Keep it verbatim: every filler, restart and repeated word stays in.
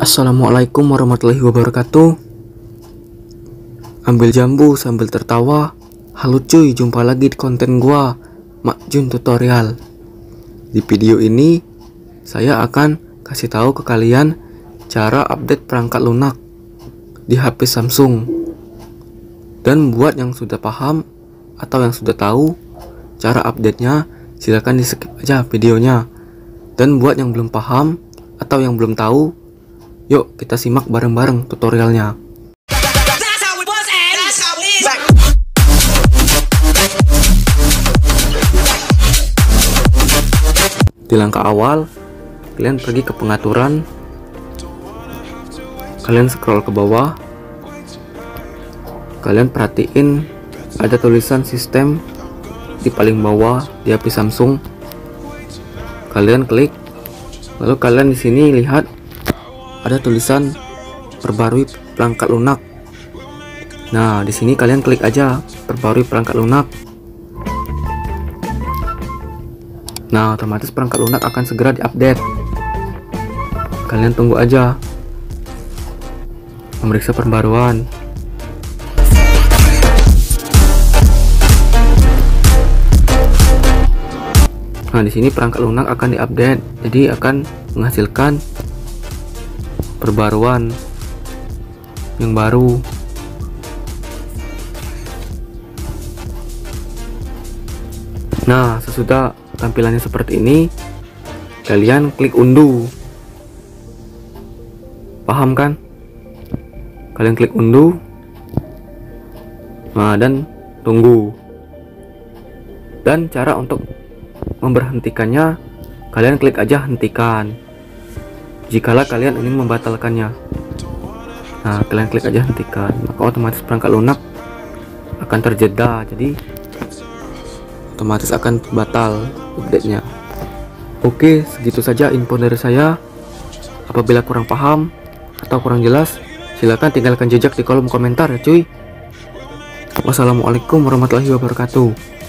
Assalamualaikum warahmatullahi wabarakatuh. Ambil jambu sambil tertawa. Halo cuy, jumpa lagi di konten gua, Mak Jun Tutorial. Di video ini saya akan kasih tahu ke kalian cara update perangkat lunak di H P Samsung. Dan buat yang sudah paham atau yang sudah tahu cara update-nya, silahkan di skip aja videonya. Dan buat yang belum paham atau yang belum tahu, yuk kita simak bareng-bareng tutorialnya. Di langkah awal, kalian pergi ke pengaturan. Kalian scroll ke bawah. Kalian perhatiin ada tulisan sistem di paling bawah di H P Samsung. Kalian klik. Lalu kalian di sini lihat ada tulisan perbarui perangkat lunak. Nah, di sini kalian klik aja perbarui perangkat lunak. Nah, otomatis perangkat lunak akan segera diupdate. Kalian tunggu aja. Memeriksa pembaruan. Nah, di sini perangkat lunak akan diupdate. Jadi akan menghasilkan perbaruan yang baru. Nah, sesudah tampilannya seperti ini, kalian klik unduh. Paham kan? Kalian klik unduh. Nah, dan tunggu. Dan cara untuk memberhentikannya, kalian klik aja hentikan jikalau kalian ingin membatalkannya. Nah, kalian klik aja hentikan, maka otomatis perangkat lunak akan terjeda, jadi otomatis akan batal update-nya. Oke, segitu saja info dari saya. Apabila kurang paham atau kurang jelas, silakan tinggalkan jejak di kolom komentar ya cuy. Wassalamualaikum warahmatullahi wabarakatuh.